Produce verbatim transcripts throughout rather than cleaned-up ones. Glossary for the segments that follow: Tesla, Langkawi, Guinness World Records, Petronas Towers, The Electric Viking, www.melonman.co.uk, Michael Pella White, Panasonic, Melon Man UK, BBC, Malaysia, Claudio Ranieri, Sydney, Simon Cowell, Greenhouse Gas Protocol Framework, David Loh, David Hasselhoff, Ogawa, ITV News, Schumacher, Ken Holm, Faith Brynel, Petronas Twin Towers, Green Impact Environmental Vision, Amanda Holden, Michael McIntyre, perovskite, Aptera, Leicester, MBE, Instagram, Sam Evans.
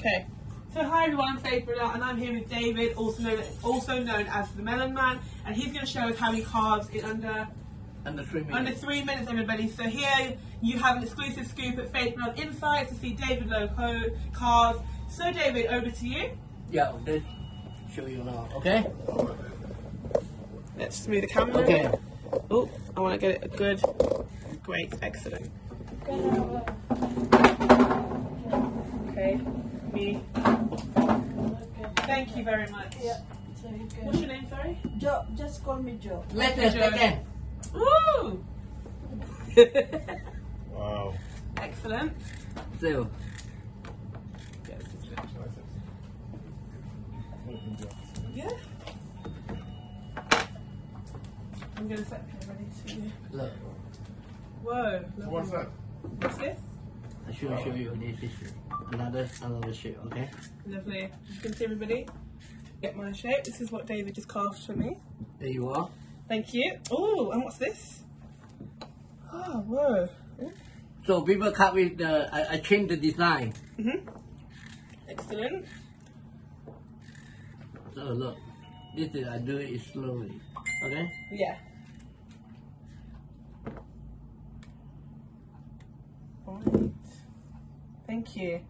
Okay, so hi everyone, I'm Faith Brynel and I'm here with David, also known, also known as the Melon Man, and he's going to show us how he carves in under under three minutes. Under three minutes, everybody. So here you have an exclusive scoop at Faith Brynels Insights to see David Loh carve. So David, over to you. Yeah, I'll show you now. Okay. Let's move the camera. Okay. Oh, I want to get it a good, great, excellent. Okay. Me. Thank you very much. Yeah. What's your name, sorry? Joe. Just call me Joe. Let me Joe. Again. Woo! Wow. Excellent. So. Yeah. I'm going to set it ready to you. Look. Whoa. So what's that? What's this? I should show you the tissue. Another, another shape, okay? Lovely. You can see everybody. Get my shape. This is what David just carved for me. There you are. Thank you. Oh, and what's this? Oh, whoa. Ooh. So people cut with the, I, I changed the design. Mm-hmm. Excellent. So look, this is, I do it slowly, okay? Yeah. Right. Thank you.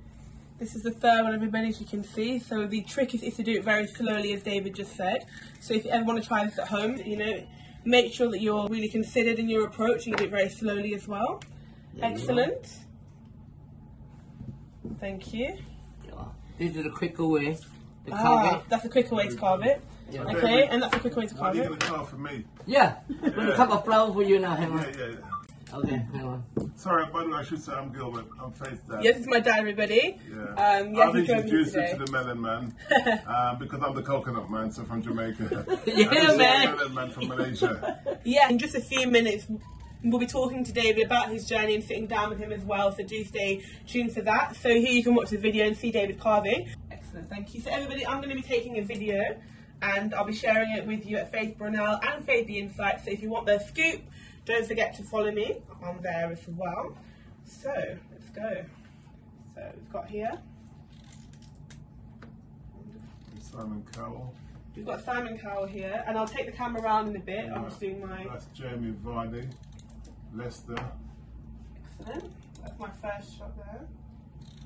This is the third one, everybody, as you can see. So the trick is, is to do it very slowly, as David just said. So if you ever want to try this at home, you know, make sure that you're really considered in your approach and you do it very slowly as well. There Excellent. You Thank you. Yeah. This is a quicker way to ah, carve it. That's a quicker way to carve it. Yeah. Okay, David, and that's a quicker way to carve it. What are you going to carve for me? Yeah. yeah. Put a cup of flour for you now, Henry. Yeah, yeah, yeah. Okay, hang on. Sorry, by the way, I should say I'm Gilbert. I'm Faith's dad. Yes, it's my dad, everybody. Yeah. Um, yeah, I've introduced you to the Melon Man uh, because I'm the Coconut Man, so from Jamaica. Yeah, man. Melon Man from Malaysia. Yeah, in just a few minutes, we'll be talking to David about his journey and sitting down with him as well, so do stay tuned to that. So here you can watch the video and see David carving. Excellent, thank you. So everybody, I'm going to be taking a video and I'll be sharing it with you at Faith Brynel and Faith the Insights, so if you want their scoop, don't forget to follow me on there as well. So let's go. So we've got here Simon Cowell. We've got Simon Cowell here, and I'll take the camera around in a bit. Yeah. I'm just doing my. That's Jamie Vardy, Leicester. Excellent. That's my first shot there.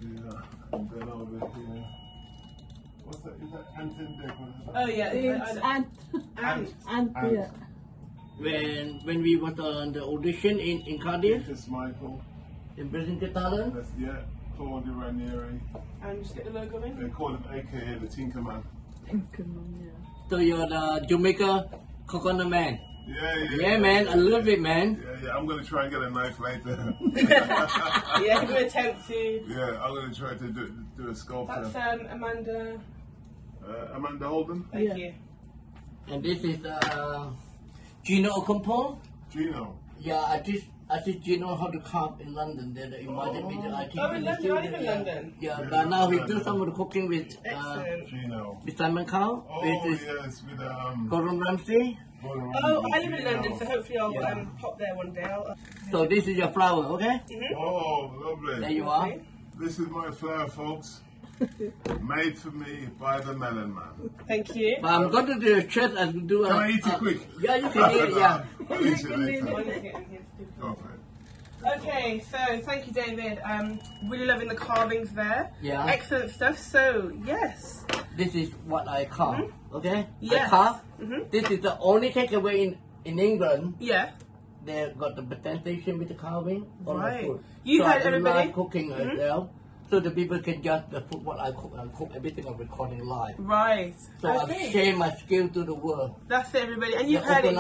Yeah. And then over here. What's that? Is that ant in there? Oh yeah, it's ant. Ant. Ant. Yeah. When when we went on the audition in, in Cardiff. This is Michael. In Britain's Got Talent. That's, yeah, Claudio Ranieri. And just get the logo in. They call him A K A the Tinkerman. Tinkerman, yeah. So you're the Jamaica Coconut Man. Yeah, yeah. Yeah, yeah man, yeah, I love yeah, it, man. Yeah, yeah, I'm going to try and get a knife later. Yeah, I'm going to attempt to. Yeah, I'm going to try to do, do a sculpture. That's um, Amanda. Uh, Amanda Holden. Thank yeah. you. And this is... Uh, Gino D'Acampo? Gino? Yeah, I just I just Gino how to carve in London. They invited oh. me to I T V. Oh, in London, you're in London? Yeah, yeah, but now we do some of the cooking with, uh, Gino. with Simon Cowell. Oh, with, yes, with um, Gordon Ramsay. Gordon oh, Ramsay. I live in London, so hopefully I'll yeah. um, pop there one day. I'll... So this is your flower, okay? Mm-hmm. Oh, lovely. There you are. This is my flower, folks. Made for me by the Melon Man. Thank you. But I'm going to do a chest and do a... Can I eat it uh, quick? Yeah, you can eat it, yeah. I'll eat it later. Okay, so thank you, David. Um, really loving the carvings there. Yeah. Excellent stuff. So, yes. This is what I carve, mm-hmm. okay? Yes. I carve. Mm-hmm. This is the only takeaway in, in England. Yeah. They've got the presentation with the carving. Right. The you so had everybody. Live cooking mm-hmm. as well. So the people can just uh, put what I cook and cook everything I'm recording live. Right. So okay. I'm sharing my skill to the world. That's it, everybody. And you've heard it,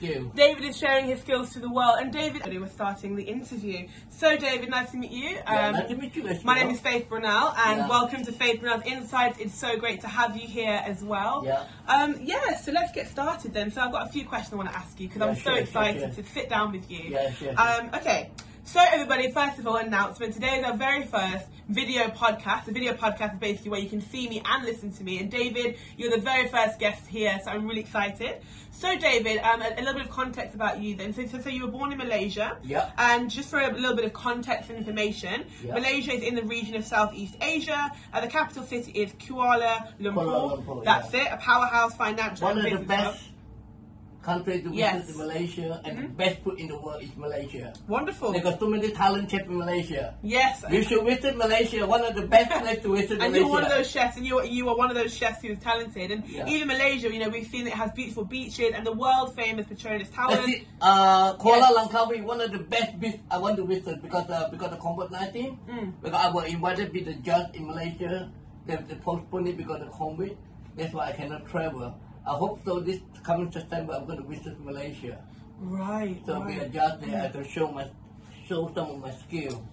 yeah. David is sharing his skills to the world. And David, we're starting the interview. So David, nice to meet you. Um, yeah, nice to meet you as well. My name is Faith Brynel, and yeah. welcome to Faith Brynel's Insights. It's so great to have you here as well. Yeah. Um, yeah, so let's get started then. So I've got a few questions I want to ask you because yeah, I'm so sure, excited sure, sure. to sit down with you. Yeah, sure, sure. Um, okay. So everybody, first of all, announcement. Today is our very first video podcast. The video podcast is basically where you can see me and listen to me. And David, you're the very first guest here, so I'm really excited. So David, um, a, a little bit of context about you then. So, so, so you were born in Malaysia. Yeah. And just for a little bit of context and information, yep. Malaysia is in the region of Southeast Asia. Uh, the capital city is Kuala Lumpur. Kuala Lumpur That's yeah. it, a powerhouse financial. One of the best country to visit yes. Malaysia, and mm-hmm. the best food in the world is Malaysia. Wonderful. They got so many talent chefs in Malaysia. Yes. You should visit Malaysia, one of the best places to visit Malaysia. And you're one of those chefs, and you you are one of those chefs who's talented. And yeah. even Malaysia, you know, we've seen it has beautiful beaches and the world famous Petronas Towers. That's it. Uh, Kuala yes. Langkawi, one of the best beach I want to visit because uh, because of COVID nineteen. Mm. Because I was invited to be the judge in Malaysia. They, they postponed it because of COVID. That's why I cannot travel. I hope so this coming September I'm going to visit Malaysia. Right. So right. we adjust there. Yeah. I can show my, show some of my skill.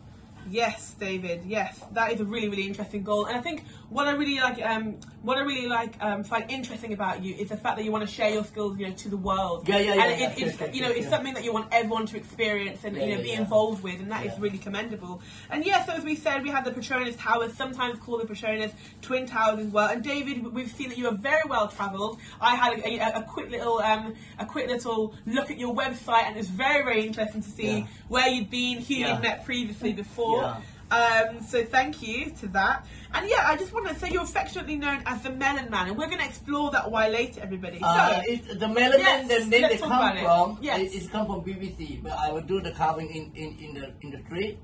Yes, David. Yes, that is a really, really interesting goal. And I think what I really like, um, what I really like, um, find interesting about you is the fact that you want to share your skills, you know, to the world. Yeah, yeah, yeah. And yeah, it, it's, it, you know, it's yeah. something that you want everyone to experience and yeah, you know yeah, be yeah. involved with, and that yeah. is really commendable. And yes, yeah, so as we said, we have the Petronas Towers, sometimes called the Petronas Twin Towers as well. And David, we've seen that you are very well travelled. I had a, a, a quick little, um, a quick little look at your website, and it's very, very interesting to see yeah. where you've been, who yeah. you've met previously before. Yeah. Um, so thank you to that. And yeah, I just want to say you're affectionately known as the Melon Man, and we're going to explore that why later, everybody. Uh, so it's the Melon yes, Man, the name they come from, yes. it, it's come from B B C. But I will do the carving in, in, in the in the street,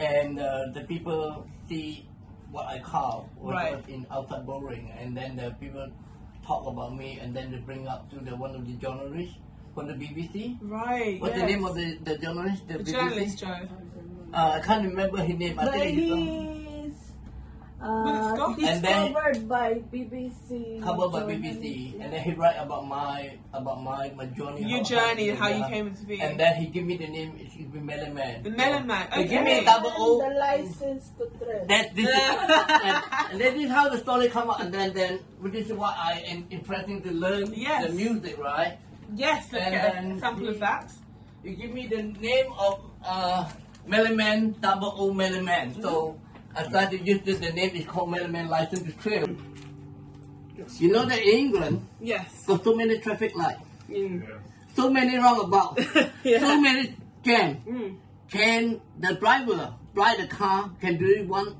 and uh, the people see what I carve what right. was in outside boring, and then the people talk about me, and then they bring up to the one of the journalists from the B B C. Right. What's yes. the name of the, the journalist? The, the B B C? Journalist, Joe. Uh, I can't remember his name. I but think he's uh, well, he's covered by B B C. Covered by B B C, yeah. And then he write about my about my, my journey. Your journey, how you came into being. And then he give me the name. It should be Melon Man. The Melon Man. Okay. He give me a double O. The license to thread. That this is, and, and that is how the story come out. And then then this is what I am interesting to learn. Yes. The music, right? Yes. Let's and get then a sample he, of that. You give me the name of. Uh, Melon Man, double O Melon Man. So I started to use this, the name is called Melon Man License to Trail. You know that in England, yes. got so many traffic lights, mm. yes. so many roundabouts, yeah. so many jams. Mm. Can the driver drive the car, can do it one,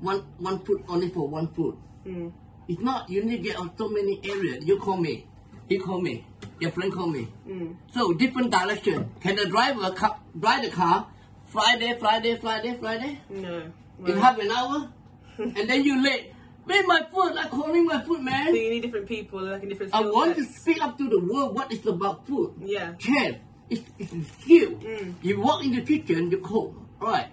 one, one foot only for one foot? Mm. It's not, you need to get out so many areas. You call me, he call me, your friend call me. Mm. So different direction. Can the driver car, drive the car, Friday, Friday, Friday, Friday? No. Right. In half an hour? And then you're late. Man, my food, like calling my food, man. So you need different people, like in different skill I want sets. To speak up to the world what it's about food. Yeah. Chef, it's, it's a skill. Mm. You walk in the kitchen, you cook. Alright.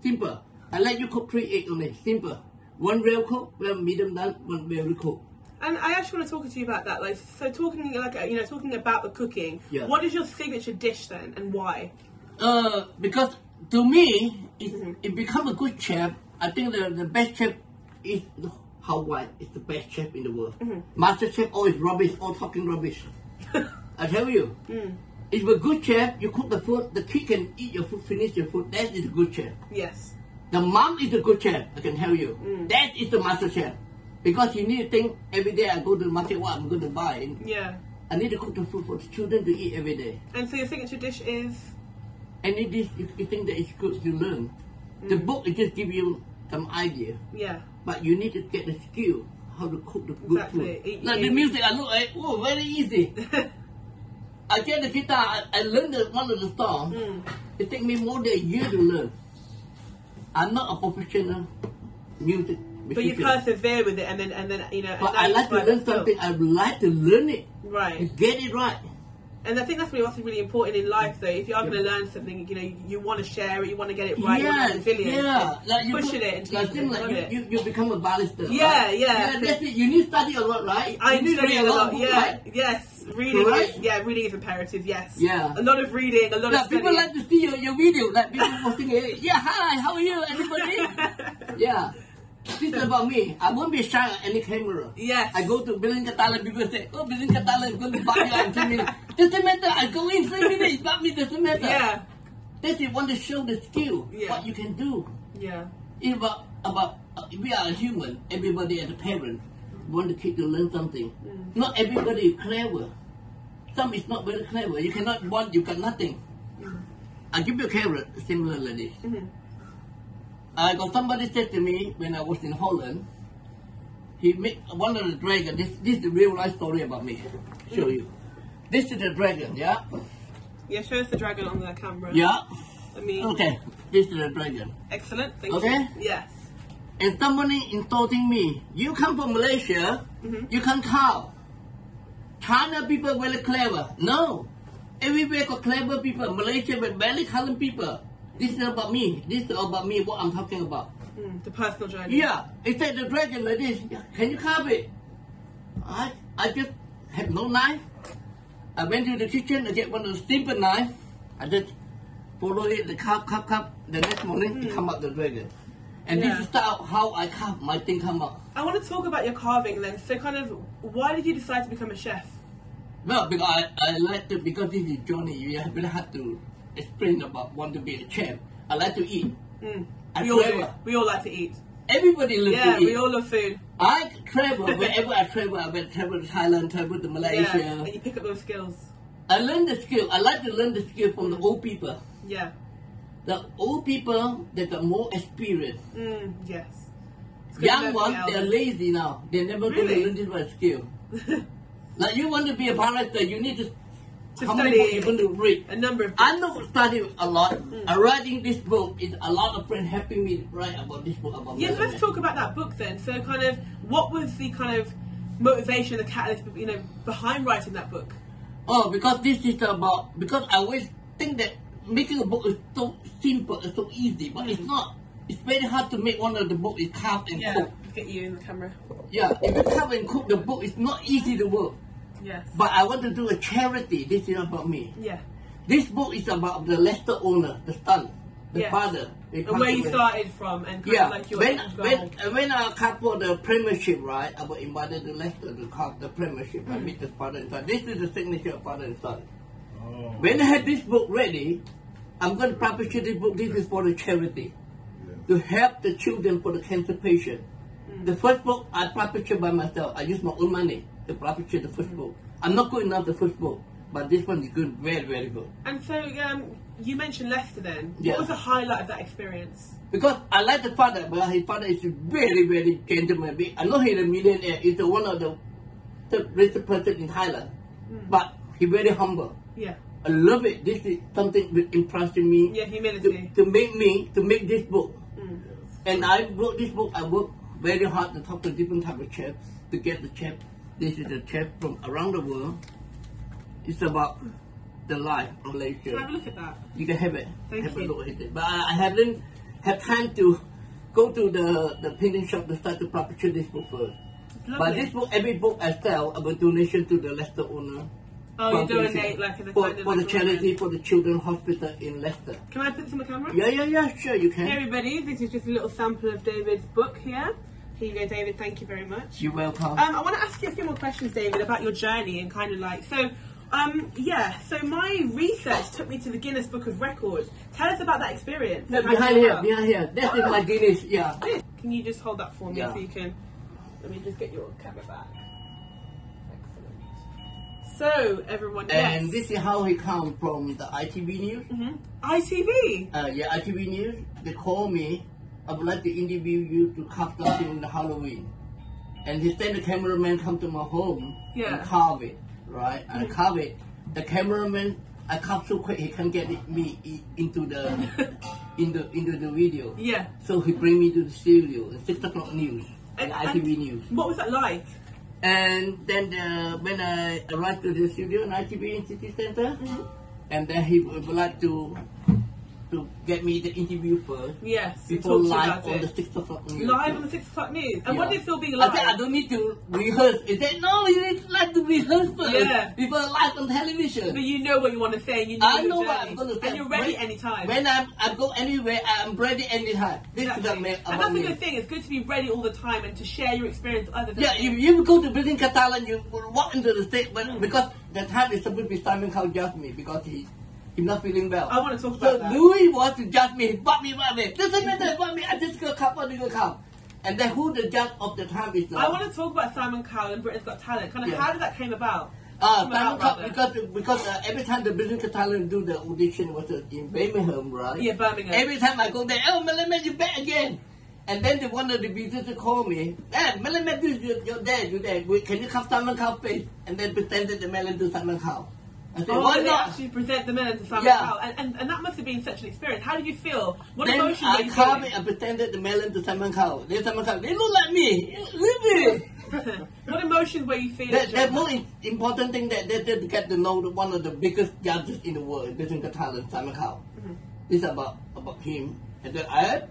Simple. I let you cook three eggs on it. Simple. One real cook, one medium done, one very cook. And I actually want to talk to you about that. Like, so talking, like, you know, talking about the cooking. Yeah. What is your signature dish then, and why? Uh, because to me, it, mm-hmm. it become a good chef. I think the, the best chef is Hawaii. It's the best chef in the world. Mm-hmm. Master chef always rubbish, all talking rubbish. I tell you, mm. if a good chef, you cook the food, the kid can eat your food, finish your food. That is a good chef. Yes. The mom is a good chef. I can tell you. Mm. That is the master chef, because you need to think every day. I go to the market, what I'm going to buy. And yeah. I need to cook the food for the children to eat every day. And so your signature dish is. And it is, you, you think that it's good to learn. Mm. The book, it just gives you some idea. Yeah. But you need to get the skill, how to cook the good exactly. food. It, like it, the music I look at, oh, very easy. I get the guitar, I, I learned the, one of the songs. Mm. It takes me more than a year to learn. I'm not a professional music musician. But you persevere with it and then, and then you know. But I like to learn something, I like to learn it. Right. And get it right. And I think that's really, really important in life, though. If you are yeah. going to learn something, you know, you, you want to share it, you want to get it right, yeah, you want to be resilient, yeah. like pushing it, and like, it, like you, it. You, you become a barrister. Yeah, right? yeah. yeah that's it. You need to study a lot, right? I need to study a lot. Book, yeah, right? yes. Reading, right? yeah, reading is imperative. Yes. Yeah. A lot of reading, a lot like of studying. People like to see your, your video, like people posting it. Yeah, hi, how are you, everybody? yeah. This is about me. I won't be shy at any camera. Yes. I go to Britain's Got Talent, people say, oh, Britain's Got Talent is going to buy you in three minutes. Doesn't matter, I go in three minutes, it's not me, doesn't matter. Yeah. They just want to show the skill, yeah. what you can do. Yeah. It's about, about uh, we are a human, everybody as a parent want the kid to learn something. Mm. Not everybody is clever. Some is not very clever. You cannot want, you got nothing. Mm. I give you a carrot, similarly. Mm-hmm. I got somebody said to me when I was in Holland, he made one of the dragons, this, this is the real life story about me, show you. This is the dragon, yeah? Yeah, show us the dragon on the camera. Yeah. I mean... Okay, this is the dragon. Excellent, thank okay. you. Okay? Yes. And somebody insulting me, you come from Malaysia, mm-hmm. you can cow. China people very clever. No. Everywhere got clever people. Malaysia with very talented people. This is about me. This is about me, what I'm talking about. Mm, the personal journey. Yeah. It said the dragon like this. Can you carve it? I I just had no knife. I went to the kitchen, I get one of the simple knife. I just follow it, the carve, carve, carve. The next morning, mm. it come out the dragon. And yeah. this is how I carve my thing come out. I want to talk about your carving then. So kind of, why did you decide to become a chef? Well, because I, I like to, because this is Johnny, you have really had to explain about want to be a chef. I like to eat. Mm. I we, all we all like to eat. Everybody loves yeah, to eat. Yeah, we all love food. I travel, wherever I travel, I went travel to Thailand, travel to Malaysia. Yeah, and you pick up those skills. I learned the skill. I like to learn the skill from the old people. Yeah. The old people, they got more experience. Mm, yes. Young ones, they're lazy now. They never really? Going to learn this skill. Like you want to be a barrister, you need to... To How study, many even to read? A number of books. I know study a lot. Mm. I'm writing this book. It's a lot of friends helping me write about this book. About yes, yeah, so let's talk about that book then. So, kind of, what was the kind of motivation, the catalyst, you know, behind writing that book? Oh, because this is about because I always think that making a book is so simple, it's so easy, but mm. it's not. It's very hard to make one of the book is carved and yeah, cooked. Get you in the camera. Yeah, if you carve and cook the book, it's not easy to work. Yes. But I want to do a charity. This is about me. Yeah. This book is about the Leicester owner, the son, the yes. father. And where you started from and kind yeah. of like your when, when, when I cut for the premiership, right, I was invited to Leicester to cut the premiership. Mm. I meet the father and son. This is the signature of father and son. Oh. When I had this book ready, I'm going to publish this book. This is for the charity. Yeah. To help the children for the cancer patient. Mm. The first book I published by myself. I used my own money. The publish the first mm. book. I'm not good enough the first book, but this one is good, very, very good. And so, um, you mentioned Leicester then. Yeah. What was the highlight of that experience? Because I like the father, but his father is very, very gentleman. I know he's a millionaire. He's one of the richest person in Thailand, mm. but he's very humble. Yeah. I love it. This is something that impressed me. Yeah, humility. To, to make me, to make this book. Mm. And I wrote this book, I worked very hard to talk to different type of chefs, to get the chef. This is a chef from around the world. It's about the life of Malaysia. Can I have a look at that? You can have it. Thank have you. A look at it. But I haven't had time to go to the, the printing shop to start to publish this book first. But this book, every book I sell, I will donation to the Leicester owner. Oh, you donate like in the for, kind of for like the charity women. For the children's hospital in Leicester. Can I put this on the camera? Yeah, yeah, yeah. Sure, you can. Hey, everybody. This is just a little sample of David's book here. Here you go, David, thank you very much. You're welcome. Um, I want to ask you a few more questions, David, about your journey and kind of like, so, um, yeah, so my research took me to the Guinness Book of Records. Tell us about that experience. No, behind here, behind here. This oh. is my Guinness, yeah. Can you just hold that for me yeah. so you can, let me just get your camera back. Excellent. So, everyone, yes. And this is how he comes from the I T V News. Mm-hmm. I T V? Uh, yeah, I T V News. They call me. I would like to interview you to carve something in the Halloween. And he said the cameraman come to my home yeah. and carve it, right? Mm -hmm. And I carve it. The cameraman, I carve so quick he can't get it, me into the, into, into the video. Yeah. So he bring me to the studio, the six o'clock news, and, and I T V and News. What was that like? And then the, when I arrived to the studio in I T V in City Centre, mm -hmm. and then he would like to... to get me the interview first. Yes. Before live on, it. The six o'clock news. Live on the six o'clock news. And yeah. what did it feel being live? I said, I don't need to rehearse. He said, no, you need to like to rehearse first. Yeah. Before live on television. But you know what you want to say. You know I know what I'm going to say. And you're ready when, anytime. When I'm, I go anywhere, I'm ready anytime. This exactly. is amazing. And that's a good thing. It's good to be ready all the time and to share your experience with others. Yeah, if you go to Britain's Got Talent, you will walk into the state, but mm. because that time is supposed to be Simon Cowell judged me because he... Enough feeling well. I want to talk about so that. So Louis wants to judge me. But me, but me. Doesn't matter about me. I just go cup or go cup. And then who the judge of the time is now. I want to talk about Simon Cowell and Britain's Got Talent. Kind of yeah. How did that came about? Uh, Simon Cowell, because because uh, every time the Britain's Got Talent do the audition was uh, in Birmingham, right? Yeah, Birmingham. Every time I go there, oh, Melon Man, you're back again. And then the one of the visitors called me. Hey, Melon Man, you're, you're there, you're there. Can you come Simon Cowell, please? And then pretended the melon to Simon Cowell. I said, oh, why they not? Actually present the melon to Simon Cowell. Yeah. And, and, and that must have been such an experience. How did you feel? What then emotion I were you feeling? I pretended the melon to Simon Cowell. They Simon Cowell. They look like me. Really? What emotions were you feeling? That, the more important thing that they did get to know one of the biggest judges in the world, Britain's Got Talent, Simon Cowell. Mm-hmm. It's about, about him. And then I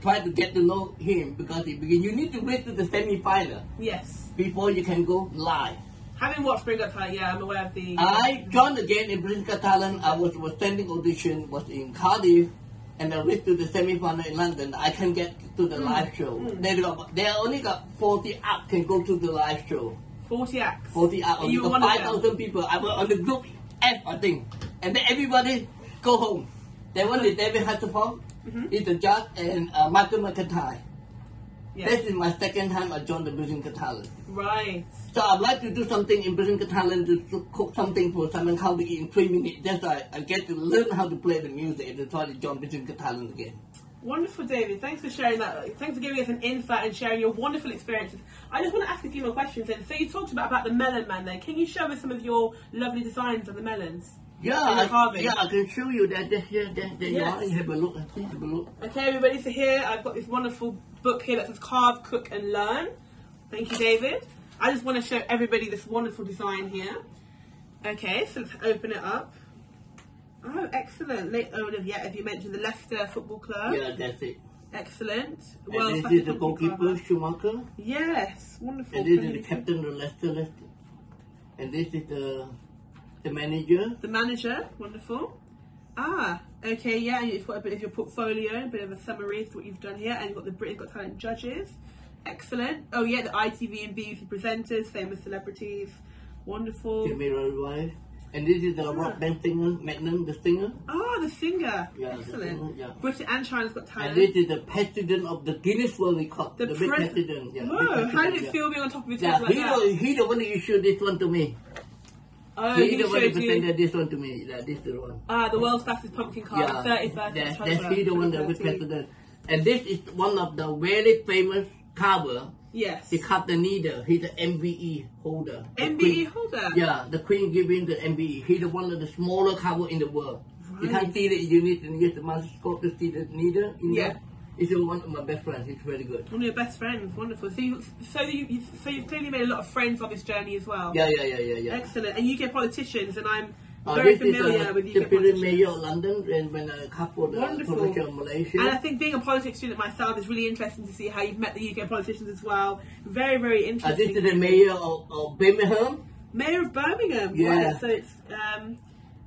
tried to get to know him because he began, you need to wait to the semi-final. Yes. Before you can go live. Having watched Britain's Got Talent, yeah, I'm aware of the... I joined again in Britain's Got Talent. I was attending audition, was in Cardiff, and I reached to the semi-final in London. I can get to the mm. live show. Mm. They, got, they only got forty acts can go to the live show. forty acts? forty acts. You were five thousand people. I was on the group F, I think. And then everybody go home. That one is David Hasselhoff, mm-hmm. he's the judge, and uh, Michael McIntyre. Yeah. This is my second time I joined the Britain's Got Talent. Right. So I'd like to do something in Britain's Got Talent to cook something for Simon Cowell to eat in three minutes. That's why I get to learn how to play the music and to try to join Britain's Got Talent again. Wonderful, David. Thanks for sharing that. Thanks for giving us an insight and sharing your wonderful experiences. I just want to ask a few more questions then. So you talked about, about the melon man there. Can you show us some of your lovely designs on the melons? Yeah, I, yeah, I can show you that. There, there, there yes. you are. Have a look. Have a look. Okay, everybody. So here I've got this wonderful book here that says "Carve, Cook, and Learn." Thank you, David. I just want to show everybody this wonderful design here. Okay, so let's open it up. Oh, excellent! Late Olivia, yeah, have you mentioned the Leicester Football Club? Yeah, that's it. Excellent. Well, and this is the goalkeeper Schumacher. Yes, wonderful. And this is the captain of Leicester, Leicester. And this is the. The manager. The manager, wonderful. Ah, okay, yeah, you've got a bit of your portfolio, a bit of a summary of what you've done here, and you've got the Britain's Got Talent judges. Excellent. Oh yeah, the I T V and B B C presenters, famous celebrities, wonderful. Jamie Vardy. And this is the ah. rock band singer, Magnum, the singer. Ah, the singer. Yeah, excellent. The singer, yeah. Britain and China's Got Talent. And this is the president of the Guinness World Records. The, the big president. Yeah, Whoa, big president, how did it feel yeah. being on top of his yeah, like he that? He's the one that issued this one to me. Oh, he the one presented this one to me, like this the one. Ah, the world's fastest pumpkin car, yeah. thirty-first. That's, that's he the one that was presented. And this is one of the very famous carver. Yes. He cut the needle. He's the M B E holder. The M B E queen, holder? Yeah, the queen giving the M B E. He's the one of the smaller carver in the world. Right. You can't see that you need to use the microscope to see the needle in yeah. there. He's one of my best friends. He's very good. One of your best friends, wonderful. So, you, so you, so you've clearly made a lot of friends on this journey as well. Yeah, yeah, yeah, yeah, yeah. Excellent. And U K politicians, and I'm uh, very familiar is, uh, with U K the politicians. Mayor of London, and when I coupled the politician of Malaysia. And I think being a politics student myself is really interesting to see how you've met the U K politicians as well. Very, very interesting. Uh, this is the mayor of, of Birmingham. Mayor of Birmingham. Yeah. Right. So it's. Um,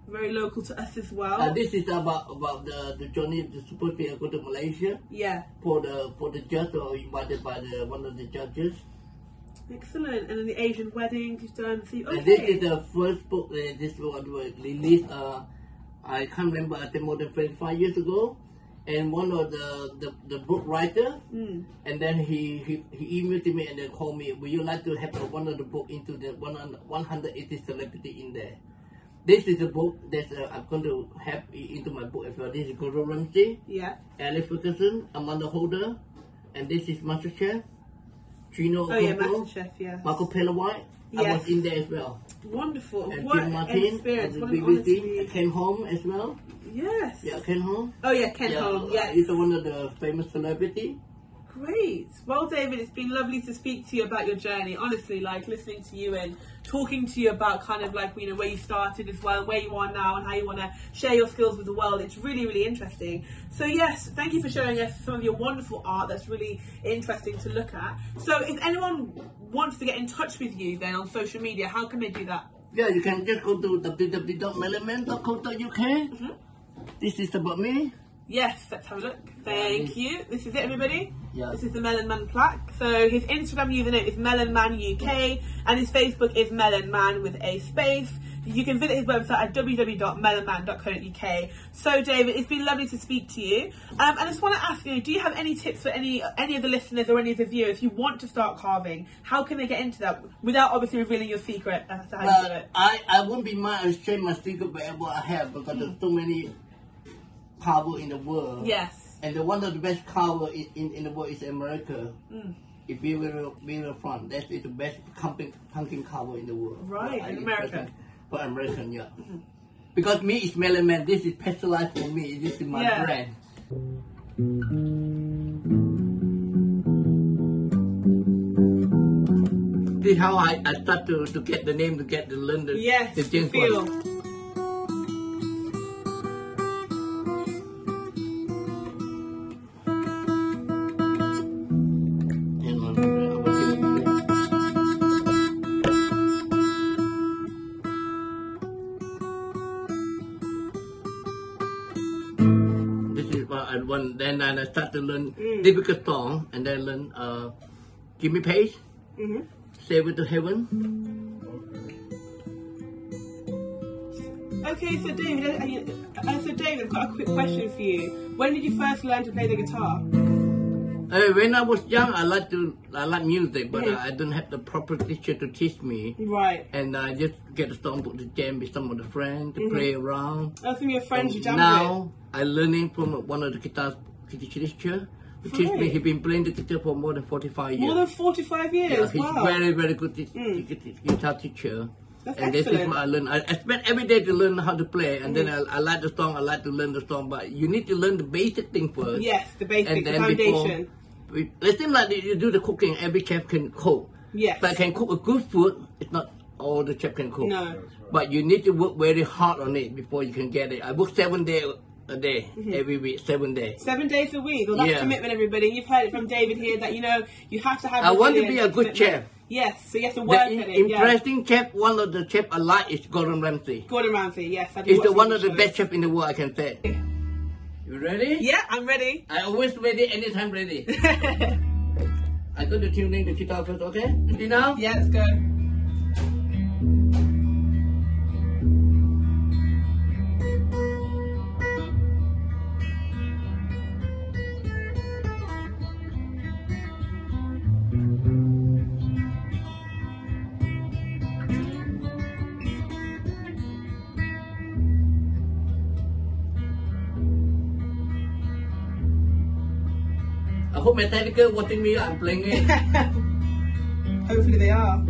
Very local to us as well. Uh, this is about about the the journey the supposed to go to Malaysia. Yeah. For the for the judge or invited by the one of the judges. Excellent. And then the Asian wedding you've done. So you, okay. And this is the first book that this one was released. Uh, I can't remember. I think more than five years ago. And one of the the, the book writer. Mm. And then he, he he emailed me and then called me. Would you like to have one of the book into the one one hundred eighty celebrity in there? This is a book that uh, I'm going to have into my book as well. This is Gordon Ramsay, yeah. Alex Ferguson, Amanda Holden, and this is Master Chef, Gino D'Acampo, oh, yeah, Master Chef, yeah. Michael Pella White. Yes. I was in there as well. Wonderful. And what Jim Martin, an experience. What an honesty. Ken Holm as well. Yes. Yeah, Ken Holm. Oh yeah, Ken yeah, Holm, yeah. He's one of the famous celebrities. Great. Well, David, it's been lovely to speak to you about your journey. Honestly, like listening to you and talking to you about kind of like, you know, where you started as well, where you are now and how you want to share your skills with the world. It's really, really interesting. So yes, thank you for showing us some of your wonderful art. That's really interesting to look at. So if anyone wants to get in touch with you then on social media, how can they do that? Yeah, you can just go to w w w dot melon man dot co dot u k. Mm-hmm. This is about me. Yes, let's have a look. Thank you. This is it, everybody. Yeah. This is the Melon Man plaque. So his Instagram username is Melon Man U K and his Facebook is Melon Man with a space. You can visit his website at w w w dot melon man dot co dot u k. So David, it's been lovely to speak to you. Um, and I just want to ask you, do you have any tips for any any of the listeners or any of the viewers who want to start carving? How can they get into that without obviously revealing your secret as to how well, you do it? I, I wouldn't be mad and share my secret wherever I have because mm. there's so many carver in the world. Yes. And the one of the best carver in, in, in the world is America. Mm. It's beautiful, beautiful front. That is the best pumpkin carver in the world. Right, in America. For American, yeah. Mm-hmm. Because me is Melon Man. This is personalized for me. This is my yeah. brand. This is how I, I start to, to get the name, to get the learn the, yes, the things feel. One. One, then I start to learn mm. difficult song, and then learn uh, "Give Me Pace," mm-hmm. "Save It to Heaven." Okay, so David, I, I, so David, I've got a quick question for you. When did you first learn to play the guitar? Uh, when I was young, I like to I like music, but mm-hmm. I, I don't have the proper teacher to teach me. Right. And I just get a songbook to jam with some of the friends to mm-hmm. play around. Oh, some of your friends you jam with. I learning from one of the guitar teacher who right. teach me. He's been playing the guitar for more than forty-five years. More than forty-five years? Yeah, he's wow. very, very good t- mm. t- guitar teacher. That's and excellent. This is what I learn. I, I spend every day to learn how to play, and mm. then I, I like the song, I like to learn the song, but you need to learn the basic thing first. Yes, the basic, the foundation. Before, it seems like you do the cooking, every chef can cook. Yes. But I can cook a good food, it's not all the chef can cook. No. But you need to work very hard on it before you can get it. I work seven days. A day, mm-hmm. every week, seven days. Seven days a week. Well, that's yeah. commitment, everybody. You've heard it from David here that you know you have to have. I want to be a good commitment. Chef. Yes, so you have to work the in, at it. Interesting yeah. chef. One of the chefs I like is Gordon Ramsay. Gordon Ramsay, yes. I He's the one of the shows. Best chefs in the world. I can say. Yeah. You ready? Yeah, I'm ready. I always ready. Anytime ready. I got to tune in the guitar first, okay? You know? Yeah, let's go. I hope my technical watching me, I'm playing it. Hopefully they are.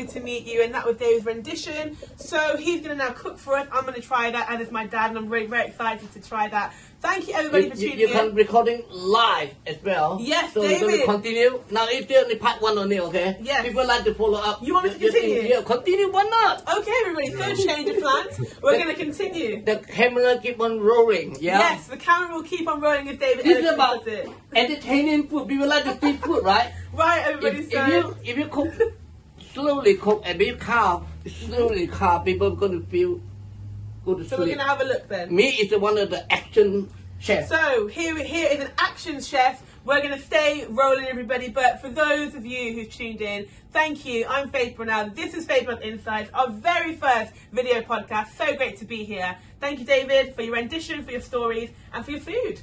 lovely to meet you. And that was Dave's rendition. So he's going to now cook for us. I'm going to try that, and it's my dad, and I'm very, very excited to try that. Thank you, everybody, you, for tuning you, you in. You're recording live as well. Yes, so David. So we continue. Now, if you're only part one only, okay? Yes. People like to follow up. You want me to continue? Yeah, continue. Why not? Okay, everybody. Third change of plans. We're going to continue. The camera keep on rolling, yeah? Yes, the camera will keep on rolling if David This is about it. Entertaining food. People like to feed food, right? Right, everybody. If, if, you, if you cook, slowly cook, and if you carve, slowly carve, people are going to feel... Go to so sleep. We're gonna have a look then. Me is the one of the action chefs. So here, here is an action chef. We're gonna stay rolling, everybody. But for those of you who've tuned in, thank you. I'm Faith Brynel. This is Faith Brynels Insights, our very first video podcast. So great to be here. Thank you, David, for your rendition, for your stories, and for your food.